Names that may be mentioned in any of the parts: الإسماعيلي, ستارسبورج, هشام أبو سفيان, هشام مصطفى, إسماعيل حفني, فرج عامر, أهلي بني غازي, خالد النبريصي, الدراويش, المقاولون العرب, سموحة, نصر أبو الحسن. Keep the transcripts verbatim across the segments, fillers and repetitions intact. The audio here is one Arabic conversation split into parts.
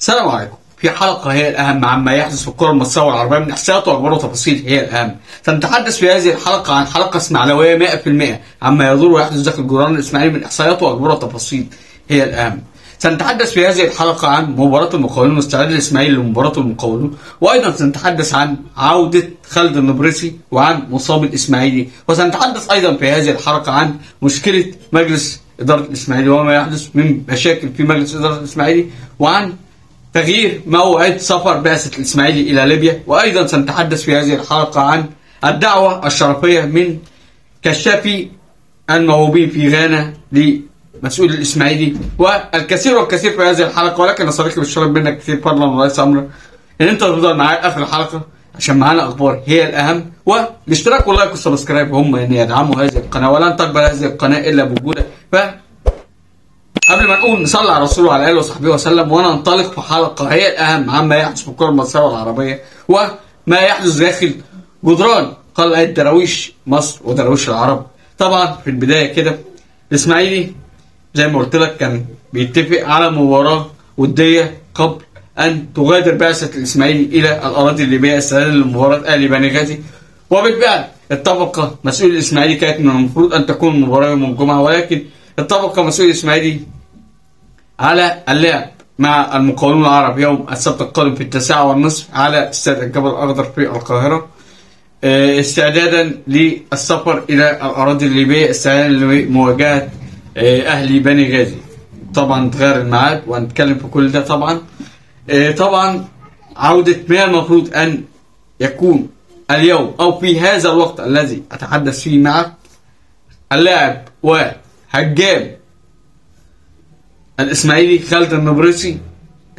السلام عليكم. في حلقة هي الأهم عما يحدث في الكرة المصرية والعربية من إحصاءات وأخبار وتفاصيل هي الأهم. سنتحدث في هذه الحلقة عن حلقة إسماعيلوية مئة بالمئة عما يدور ويحدث داخل الجدران الإسماعيلي من إحصاءات وأخبار وتفاصيل هي الأهم. سنتحدث في هذه الحلقة عن مباراة المقاولون واستعداد الإسماعيلي لمباراة المقاولون، وأيضا سنتحدث عن عودة خالد النبريصي وعن مصاب الإسماعيلي، وسنتحدث أيضا في هذه الحلقة عن مشكلة مجلس إدارة الإسماعيلي وما يحدث من مشاكل في مجلس إدارة الإسماعيلي، وعن تغيير موعد سفر بعثة الإسماعيلي إلى ليبيا، وأيضا سنتحدث في هذه الحلقة عن الدعوة الشرفية من كشافي الموهوبين في غانا لمسؤول الإسماعيلي، والكثير والكثير في هذه الحلقة. ولكن أصدقائي بالشرب منك كثير فضلا وليس أمرا إن أنت تفضل معايا آخر الحلقة عشان معانا أخبار هي الأهم، والاشتراك واللايك والسبسكرايب هم أن يدعموا هذه القناة، ولن تقبل هذه القناة إلا بوجودك. ف قبل ما نقول نصلي على رسوله وعلى اله وصحبه وسلم، وننطلق في حلقه هي الاهم عما يحدث في الكره المصريه والعربيه وما يحدث داخل جدران قلعه دراويش مصر ودراويش العرب. طبعا في البدايه كده الاسماعيلي زي ما قلت لك كان بيتفق على مباراه وديه قبل ان تغادر بعثه الاسماعيلي الى الاراضي الليبيه استعدادا لمباراه اهلي بني غازي، وبالفعل اتفق مسؤول الاسماعيلي. كانت من المفروض ان تكون مباراه يوم الجمعه، ولكن اتفق مسؤول الاسماعيلي على اللعب مع المقاولون العرب يوم السبت القادم في التاسعة والنصف على استاد الجبل الأخضر في القاهرة، استعدادا للسفر إلى الأراضي الليبية استعدادا لمواجهة أهلي بني غازي. طبعا اتغير الميعاد وهنتكلم في كل ده. طبعا طبعا عودة ما المفروض أن يكون اليوم أو في هذا الوقت الذي أتحدث فيه معك اللاعب وهجام الاسماعيلي خالد النبريصي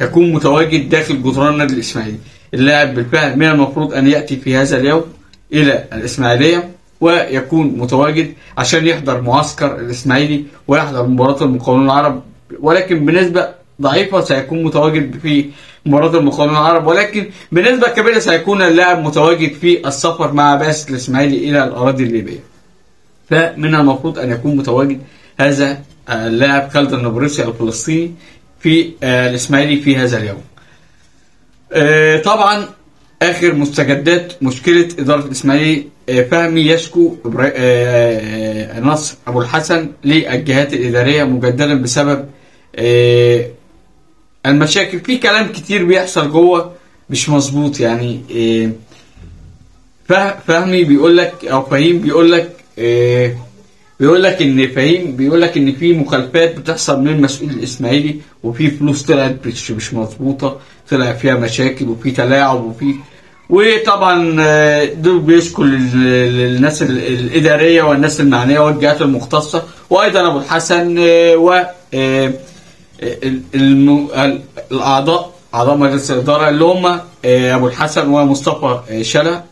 يكون متواجد داخل جدران النادي الاسماعيلي. اللاعب بالفعل من المفروض ان ياتي في هذا اليوم الى الاسماعيليه ويكون متواجد عشان يحضر معسكر الاسماعيلي ويحضر مباراه المقاولون العرب، ولكن بنسبه ضعيفه سيكون متواجد في مباراه المقاولون العرب، ولكن بنسبه كبيره سيكون اللاعب متواجد في السفر مع بعثه الاسماعيلي الى الاراضي الليبيه. فمن المفروض ان يكون متواجد هذا اللاعب خالد النبريصي الفلسطيني في الاسماعيلي في هذا اليوم. طبعا اخر مستجدات مشكله اداره الاسماعيلي، فهمي يشكو نصر ابو الحسن للجهات الاداريه مجددا بسبب المشاكل. في كلام كتير بيحصل جوه مش مظبوط، يعني فهمي بيقول لك او فهيم بيقول لك بيقول لك ان فهيم بيقول لك ان في مخالفات بتحصل من مسؤول الاسماعيلي، وفي فلوس طلعت مش مش مظبوطه، طلع فيها مشاكل وفي تلاعب وفي، وطبعا دول بيشكوا للناس الاداريه والناس المعنيه والجهات المختصه، وايضا ابو الحسن و الاعضاء اعضاء مجلس الاداره اللي هم ابو الحسن ومصطفى شلة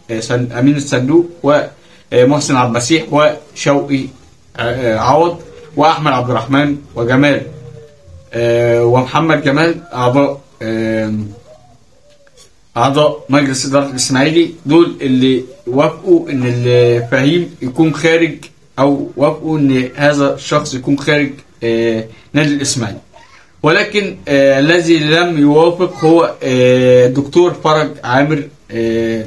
امين الصندوق ومحسن عبد المسيح وشوقي عوض واحمد عبد الرحمن وجمال أه ومحمد جمال اعضاء أه اعضاء مجلس اداره الاسماعيلي. دول اللي وافقوا ان الفهيم يكون خارج، او وافقوا ان هذا الشخص يكون خارج أه نادي الاسماعيلي، ولكن أه الذي لم يوافق هو أه الدكتور فرج عامر أه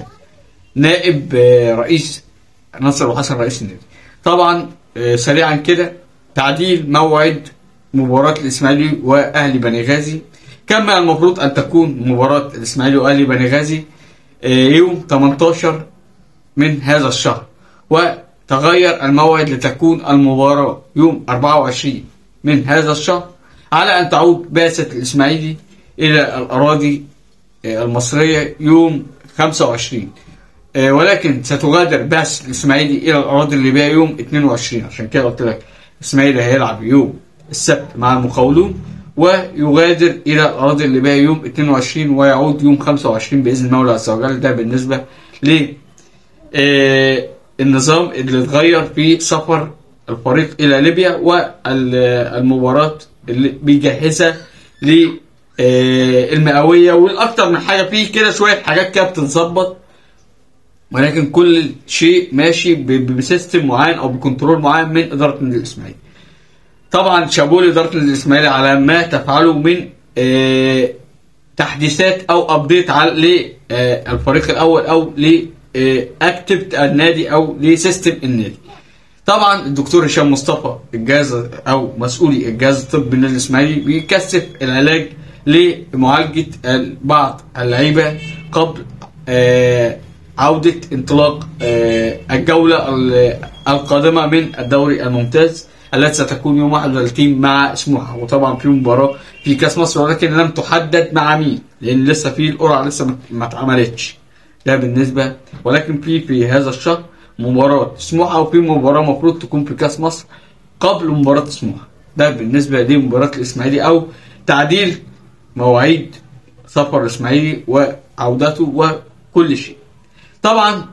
نائب أه رئيس نصر أبو الحسن رئيس النادي. طبعا سريعا كده تعديل موعد مباراة الإسماعيلي وأهلي بني غازي. كان من المفروض أن تكون مباراة الإسماعيلي وأهلي بني غازي يوم ثمانية عشر من هذا الشهر، وتغير الموعد لتكون المباراة يوم أربعة وعشرين من هذا الشهر على أن تعود بعثة الإسماعيلي إلى الأراضي المصرية يوم خمسة وعشرين، ولكن ستغادر بعثة الاسماعيلي الى الاراضي الليبيه يوم اثنين وعشرين. عشان كده قلت لك الاسماعيلي هيلعب يوم السبت مع المقاولون ويغادر الى الاراضي الليبيه يوم اثنين وعشرين ويعود يوم خمسة وعشرين باذن المولى عز وجل. ده بالنسبه ل النظام اللي اتغير في سفر الفريق الى ليبيا والمباراه اللي بيجهزها للمئويه والاكثر من حاجه فيه كده شويه حاجات كده بتتظبط، ولكن كل شيء ماشي بسيستم معين او بكنترول معين من اداره النادي الاسماعيلي. طبعا شابوه لاداره النادي الاسماعيلي على ما تفعله من تحديثات او ابديت على الفريق الاول او لاكتيفيتي النادي او لسيستم النادي. طبعا الدكتور هشام مصطفى الجهاز او مسؤولي الجهاز الطبي النادي الاسماعيلي بيكثف العلاج لمعالجه بعض اللعيبه قبل عوده انطلاق الجوله القادمه من الدوري الممتاز التي ستكون يوم واحد وثلاثين مع سموحه، وطبعا في مباراه في كاس مصر ولكن لم تحدد مع مين لان لسه في القرعه لسه ما اتعملتش. ده بالنسبه ولكن في في هذا الشهر مباراه سموحه وفي مباراه المفروض تكون في كاس مصر قبل مباراه سموحه. ده بالنسبه لمباراه الاسماعيلي او تعديل مواعيد سفر الاسماعيلي وعودته وكل شيء. طبعا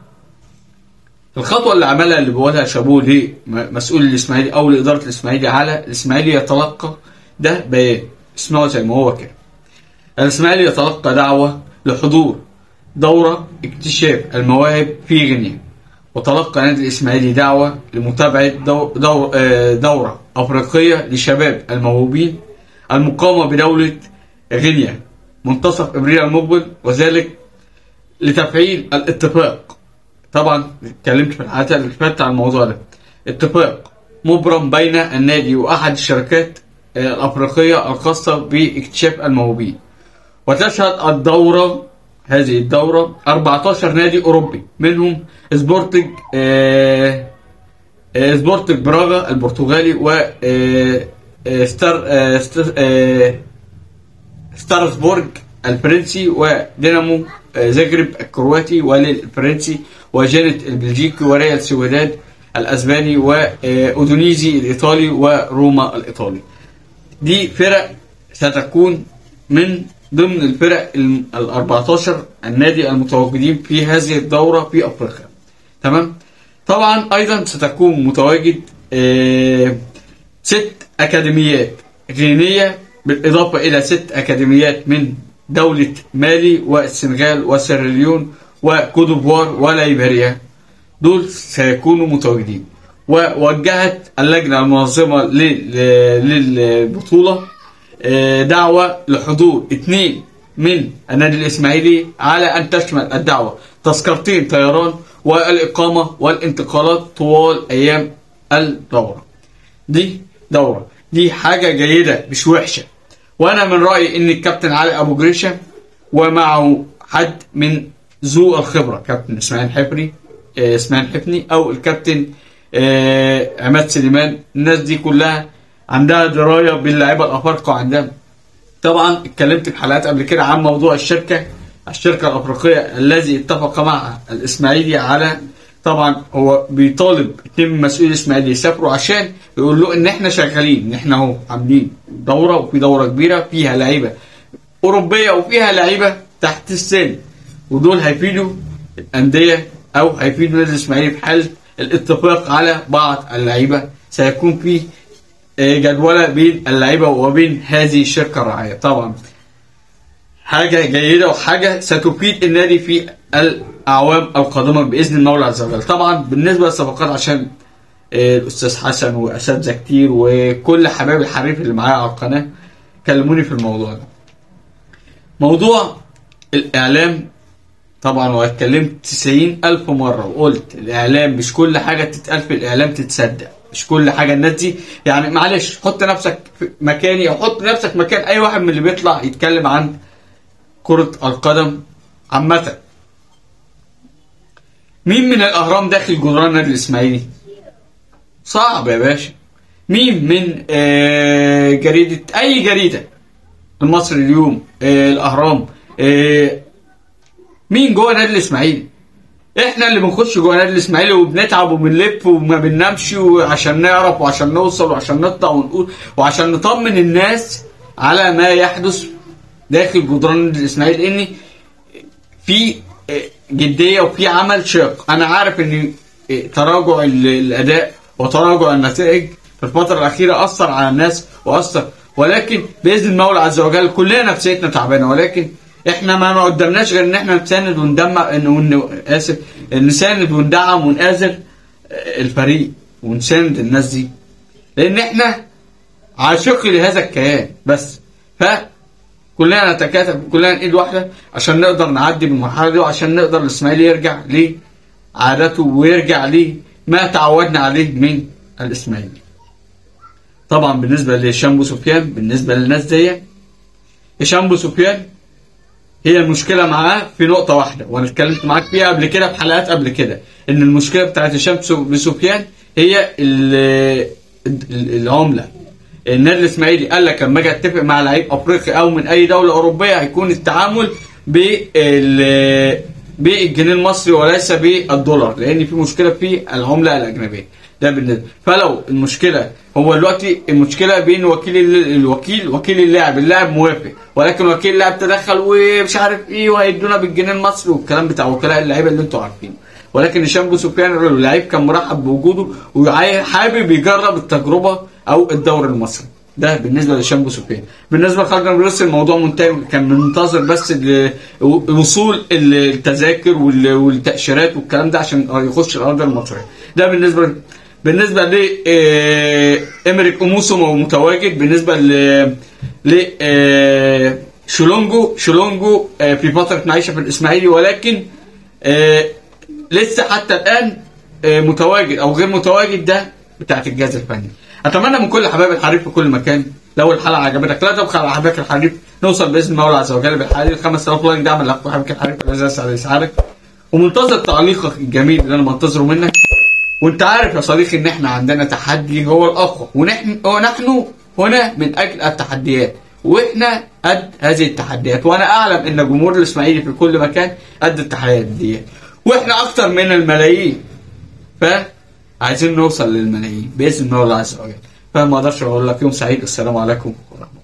الخطوه اللي عملها اللي بيقولها شابوه لمسؤول الاسماعيلي او لاداره الاسماعيلي على الاسماعيلي يتلقى ده بيان، اسمعوا زي ما هو كده. الاسماعيلي يتلقى دعوه لحضور دوره اكتشاف المواهب في غينيا، وتلقى نادي الاسماعيلي دعوه لمتابعه دور دور دوره افريقيه لشباب الموهوبين المقامه بدوله غينيا منتصف ابريل المقبل، وذلك لتفعيل الاتفاق. طبعا اتكلمت في الحلقات اللي فاتت عن الموضوع ده، اتفاق مبرم بين النادي واحد الشركات الافريقيه الخاصه باكتشاف الموهوبين. وتشهد الدوره هذه الدوره أربعة عشر نادي اوروبي منهم سبورتينج آه آه سبورتينج براغا البرتغالي و آه ستار آه ستار آه ستارسبورج الفرنسي ودينامو زغرب الكرواتي وليل الفرنسي وجنت البلجيكي وريال سويداد الاسباني واودونيزي الايطالي وروما الايطالي. دي فرق ستكون من ضمن الفرق ال أربعة عشر النادي المتواجدين في هذه الدوره في افريقيا. تمام؟ طبعا ايضا ستكون متواجد ست اكاديميات غينيه بالاضافه الى ست اكاديميات من دولة مالي والسنغال وسيراليون وكوت ديفوار وليبيريا، دول سيكونوا متواجدين. ووجهت اللجنة المنظمة للبطولة دعوة لحضور اثنين من النادي الإسماعيلي على أن تشمل الدعوة تذكرتين طيران والإقامة والانتقالات طوال أيام الدورة. دي دورة دي حاجة جيدة مش وحشة، وانا من رايي ان الكابتن علي ابو جريشة ومعه حد من ذو الخبره كابتن اسماعيل حفني اسماعيل حفني او الكابتن عماد سليمان، الناس دي كلها عندها درايه باللاعيبه الافارقه وعندها. طبعا اتكلمت في حلقات قبل كده عن موضوع الشركه الشركه الافريقيه الذي اتفق معها الاسماعيلي على، طبعا هو بيطالب يتم مسؤول اسماعيلي يسافروا عشان يقول له ان احنا شغالين ان احنا اهو عاملين دوره وفي دوره كبيره فيها لعيبه اوروبيه وفيها لعيبه تحت السن، ودول هيفيدوا الانديه او هيفيدوا النادي الاسماعيلي في حاله الاتفاق على بعض اللعيبه. سيكون في جدوله بين اللعيبه وبين هذه الشركه الراعيه. طبعا حاجه جيده وحاجه ستفيد النادي في الاعوام القادمه باذن المولى عز وجل. طبعا بالنسبه للصفقات عشان الاستاذ حسن واساتذه كتير وكل حبايب الحريف اللي معايا على القناه كلموني في الموضوع ده. موضوع الاعلام طبعا واتكلمت تسعين ألف مره وقلت الاعلام مش كل حاجه بتتقال في الاعلام تتصدق، مش كل حاجه الناس دي يعني معلش حط نفسك في مكاني او حط نفسك مكان اي واحد من اللي بيطلع يتكلم عن كرة القدم عامة. مين من الأهرام داخل جدران النادي الإسماعيلي؟ صعب يا باشا. مين من آه جريدة أي جريدة؟ المصري اليوم، آه الأهرام، آه مين جوه النادي الإسماعيلي؟ إحنا اللي بنخش جوه النادي الإسماعيلي وبنتعب وبنلف وما بننامش وعشان نعرف وعشان نوصل وعشان نطلع ونقول وعشان نطمن الناس على ما يحدث داخل جدران النادي الاسماعيلي ان في جديه وفي عمل شاق. انا عارف ان تراجع الاداء وتراجع النتائج في الفتره الاخيره اثر على الناس واثر، ولكن باذن المولى عز وجل كلنا نفسيتنا تعبانه، ولكن احنا ما قدمناش غير ان احنا نساند وندمع ان اسف نساند وندعم ونآزر الفريق ونساند الناس دي لان احنا عاشقين لهذا الكيان بس. ف كلنا نتكاتف، كلنا نقيد واحده عشان نقدر نعدي من المرحله دي، وعشان نقدر الاسماعيلي يرجع لعاداته ويرجع ليه ما تعودنا عليه من الاسماعيلي. طبعا بالنسبه لهشام ابو سفيان، بالنسبه للناس دي، هشام ابو سفيان هي المشكله معاه في نقطه واحده، وانا اتكلمت معاك فيها قبل كده في حلقات قبل كده، ان المشكله بتاعت هشام ابو سفيان هي العمله. النادي الاسماعيلي قال لك لما اجي اتفق مع لعيب افريقي او من اي دوله اوروبيه هيكون التعامل بال بالجنيه المصري وليس بالدولار، لان في مشكله في العمله الاجنبيه. ده بالنسبه، فلو المشكله هو دلوقتي المشكله بين وكيل الوكيل وكيل اللاعب، اللاعب موافق ولكن وكيل اللاعب تدخل ومش عارف ايه وهيدونا بالجنيه المصري والكلام بتاع وكلاء اللعيبه اللي انتوا عارفينه. ولكن هشام ابو سفيان اللعيب كان مرحب بوجوده وحابب يجرب التجربه او الدوري المصري. ده بالنسبه لهشام ابو سفيان. بالنسبه لخالد النبريصي الموضوع منتهي، كان منتظر بس وصول التذاكر والتاشيرات والكلام ده عشان يخش الارض المصريه. ده بالنسبه بالنسبه ل أميرك أموسو متواجد، بالنسبه ل ل شيلونجو شيلونجو في فتره معيشه في الاسماعيلي، ولكن لسه حتى الان متواجد او غير متواجد. ده بتاعت الجهاز الفني. اتمنى من كل حبايب الحريف في كل مكان لو الحلقه عجبتك لا تبخل على حبايبك الحريف، نوصل باذن الله عز وجل بالحريف خمسة آلاف لايك دعما لاخوك حبيبك الحريف الذي يسعد يسعدك، ومنتظر تعليقك الجميل اللي انا منتظره منك. وانت عارف يا صديقي ان احنا عندنا تحدي هو الاقوى، ونحن ونحن هنا من اجل التحديات، واحنا قد هذه التحديات، وانا اعلم ان جمهور الاسماعيلي في كل مكان قد التحديات دي، واحنا اكتر من الملايين، ف عايزين نوصل للملايين باذن الله عز وجل. فما اقدرش اقول لك يوم سعيد، السلام عليكم ورحمه الله.